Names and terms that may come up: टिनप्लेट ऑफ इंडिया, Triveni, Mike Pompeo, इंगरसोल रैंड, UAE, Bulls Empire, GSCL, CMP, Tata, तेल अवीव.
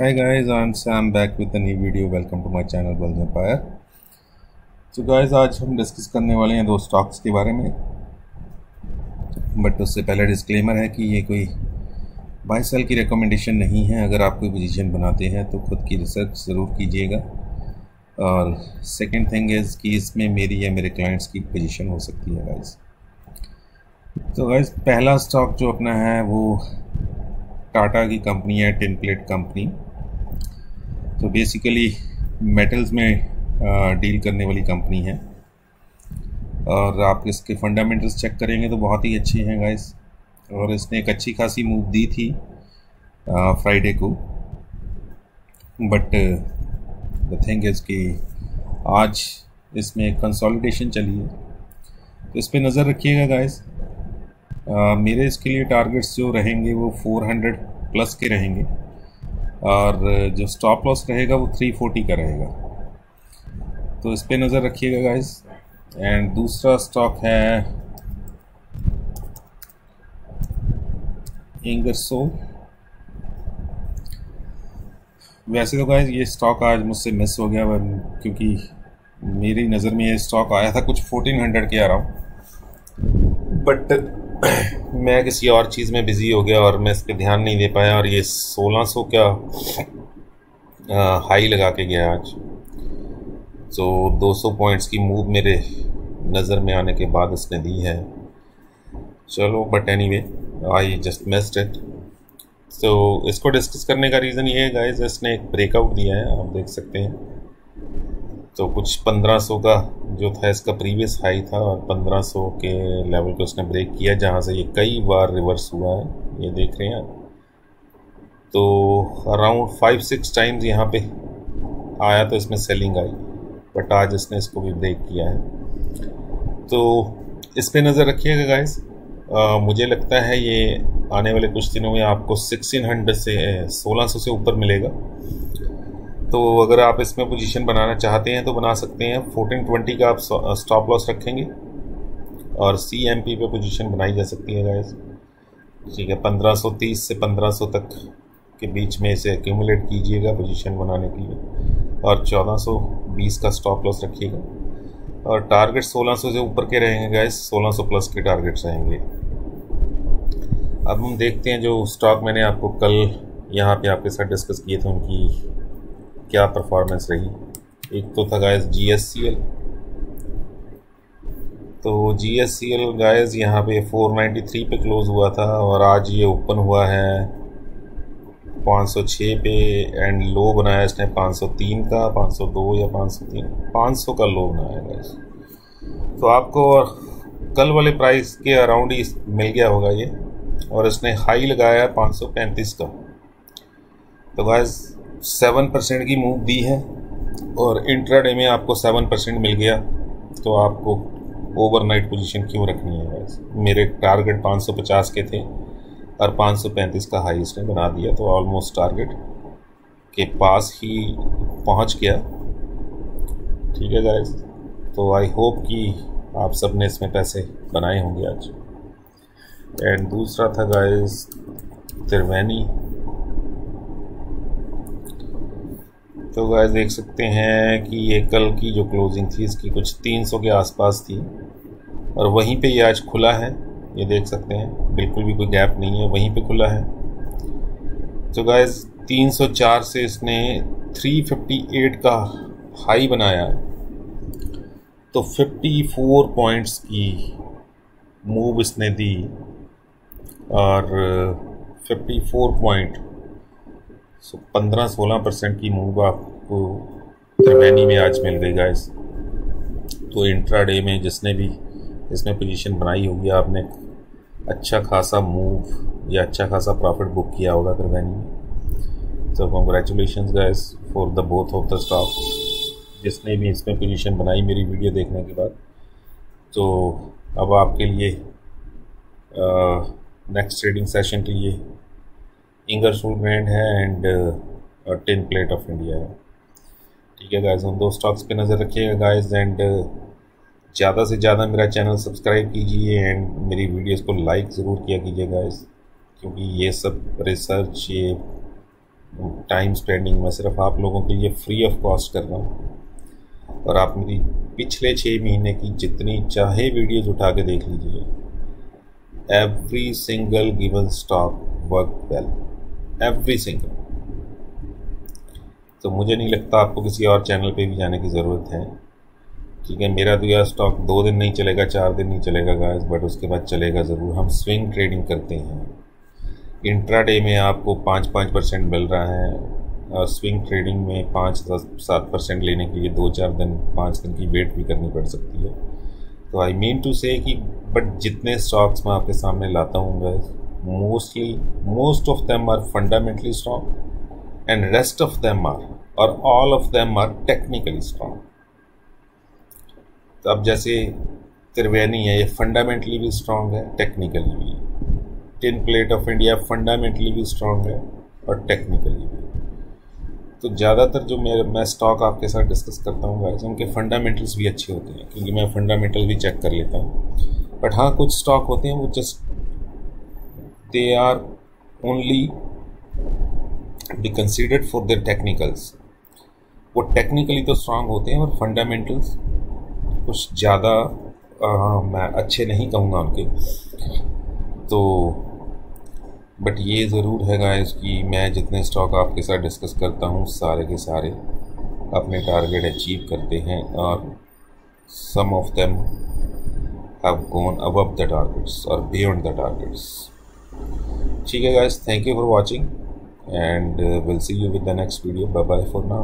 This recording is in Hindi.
Hi guys, I'm Sam back with a new video. Welcome to my channel Bulls Empire. So guys, आज हम डिस्कस करने वाले हैं दो स्टॉक्स के बारे में, बट उससे पहले डिस्क्लेमर है कि ये कोई बाय सेल की रिकमेंडेशन नहीं है। अगर आप कोई पोजीशन बनाते हैं तो खुद की रिसर्च ज़रूर कीजिएगा। और सेकंड थिंग इज़ कि इसमें मेरी या मेरे क्लाइंट्स की पोजीशन हो सकती है गाइज। तो गाइज पहला स्टॉक जो अपना है वो टाटा की कंपनी है, टिनप्लेट कंपनी। तो बेसिकली मेटल्स में डील करने वाली कंपनी है और आप इसके फंडामेंटल्स चेक करेंगे तो बहुत ही अच्छे हैं गाइस। और इसने एक अच्छी खासी मूव दी थी फ्राइडे को, बट द थिंग इज़ कि आज इसमें कंसोलिडेशन चली है, तो इस पर नज़र रखिएगा गाइस। मेरे इसके लिए टारगेट्स जो रहेंगे वो 400 प्लस के रहेंगे और जो स्टॉप लॉस रहेगा वो 340 का रहेगा, तो इस पे नज़र रखिएगा गाइस। एंड दूसरा स्टॉक है इंगरसोल। वैसे तो गाइस ये स्टॉक आज मुझसे मिस हो गया क्योंकि मेरी नज़र में ये स्टॉक आया था कुछ 1400 के आ रहा हूँ, बट मैं किसी और चीज़ में बिज़ी हो गया और मैं इस पर ध्यान नहीं दे पाया और ये 1600 का हाई लगा के गया आज। तो 200 पॉइंट्स की मूव मेरे नज़र में आने के बाद इसने दी है, चलो, but anyway I just missed it. So इसको डिस्कस करने का रीज़न ये है गाइस, इसने एक ब्रेकआउट दिया है, आप देख सकते हैं। तो कुछ 1500 का जो था इसका प्रीवियस हाई था और 1500 के लेवल को उसने ब्रेक किया, जहाँ से ये कई बार रिवर्स हुआ है, ये देख रहे हैं। तो अराउंड 5-6 टाइम्स यहाँ पे आया तो इसमें सेलिंग आई, बट आज इसने इसको भी ब्रेक किया है, तो इस पे नज़र रखिएगा गाइस। मुझे लगता है ये आने वाले कुछ दिनों में आपको 1600 से 1600 से ऊपर मिलेगा, तो अगर आप इसमें पोजीशन बनाना चाहते हैं तो बना सकते हैं। 1420 का आप स्टॉप लॉस रखेंगे और CMP पे पोजीशन बनाई जा सकती है गाइस, ठीक है। 1530 से 1500 तक के बीच में इसे एक्यूमुलेट कीजिएगा पोजीशन बनाने के लिए और 1420 का स्टॉप लॉस रखिएगा और टारगेट 1600 से ऊपर के रहेंगे गाइस, 1600 प्लस के टारगेट्स रहेंगे। अब हम देखते हैं जो स्टॉक मैंने आपको कल यहाँ पर आपके साथ डिस्कस किए थे उनकी क्या परफॉर्मेंस रही। एक तो था गाइस GSCL, तो GSCL गाइस यहाँ पे 493 पे क्लोज हुआ था और आज ये ओपन हुआ है 506 पे एंड लो बनाया इसने 503 का, 502 या 503, 500 का लो बनाया गाइस। तो आपको और कल वाले प्राइस के अराउंड ही मिल गया होगा ये, और इसने हाई लगाया 535 का, तो गाइस 7% की मूव दी है और इंट्राडे में आपको 7% मिल गया। तो आपको ओवरनाइट पोजीशन क्यों रखनी है गाइस। मेरे टारगेट 550 के थे और 535 का हाई इसने बना दिया, तो ऑलमोस्ट टारगेट के पास ही पहुंच गया, ठीक है गाइस। तो आई होप कि आप सब ने इसमें पैसे बनाए होंगे आज। एंड दूसरा था गाइस त्रिवेणी। तो गाइस देख सकते हैं कि ये कल की जो क्लोजिंग थी इसकी कुछ 300 के आसपास थी और वहीं पे ये आज खुला है, ये देख सकते हैं, बिल्कुल भी कोई गैप नहीं है, वहीं पे खुला है। तो गाइस 304 से इसने 358 का हाई बनाया, तो 54 पॉइंट्स की मूव इसने दी और 54 पॉइंट 15-16% की मूव आपको त्रिवेणी में आज मिल गई गाइस। तो इंट्राडे में जिसने भी इसमें पोजीशन बनाई होगी आपने अच्छा खासा मूव या अच्छा खासा प्रॉफिट बुक किया होगा त्रिवेणी में, तो congratulations guys for the both of the stock, जिसने भी इसमें पोजीशन बनाई मेरी वीडियो देखने के बाद। तो अब आपके लिए नेक्स्ट ट्रेडिंग सेशन के लिए इंगरसोल रैंड है एंड टिनप्लेट ऑफ इंडिया है, ठीक है गाइस। उन दो स्टॉक्स पे नज़र रखिएगा गाइस एंड ज़्यादा से ज़्यादा मेरा चैनल सब्सक्राइब कीजिए एंड मेरी वीडियोस को लाइक ज़रूर किया कीजिए गाइस, क्योंकि ये सब रिसर्च, ये टाइम स्पेंडिंग मैं सिर्फ आप लोगों के लिए फ्री ऑफ कॉस्ट कर रहा हूँ। और आप मेरी पिछले 6 महीने की जितनी चाहे वीडियोज़ उठा के देख लीजिए। Every single given stop work well, every single. तो मुझे नहीं लगता आपको किसी और चैनल पे भी जाने की ज़रूरत है, ठीक है। मेरा तो यार स्टॉक 2 दिन नहीं चलेगा, 4 दिन नहीं चलेगा गाइस, बट उसके बाद चलेगा ज़रूर। हम स्विंग ट्रेडिंग करते हैं। इंट्राडे में आपको 5-5% मिल रहा है और स्विंग ट्रेडिंग में 5-7% लेने के लिए 2-4 दिन 5 दिन की वेट भी करनी पड़ सकती है। तो आई मीन टू से कि बट जितने स्टॉक्स मैं आपके सामने लाता हूँ guys, most of them are fundamentally strong and rest of them are or all of them are technically strong। तो अब जैसे त्रिवेणी है, ये फंडामेंटली भी स्ट्रॉन्ग है, टेक्निकली भी। टिनप्लेट ऑफ इंडिया फंडामेंटली भी स्ट्रॉन्ग है और टेक्निकली भी। तो ज़्यादातर जो मैं स्टॉक आपके साथ डिस्कस करता हूँ गाइस, उनके फंडामेंटल्स भी अच्छे होते हैं, क्योंकि मैं फंडामेंटल भी चेक कर लेता हूँ। बट हाँ, कुछ स्टॉक होते हैं वो just they are only be considered for their technicals. वो टेक्निकली तो स्ट्रांग होते हैं और फंडामेंटल्स कुछ ज़्यादा मैं अच्छे नहीं कहूँगा उनके तो। बट ये ज़रूर है गाइस कि मैं जितने स्टॉक आपके साथ डिस्कस करता हूँ सारे के सारे अपने टारगेट अचीव करते हैं और some of them have gone above the targets और बियॉन्ड द टारगेट्स, ठीक है guys. Thank you for watching and we'll see you with the next video. Bye bye for now.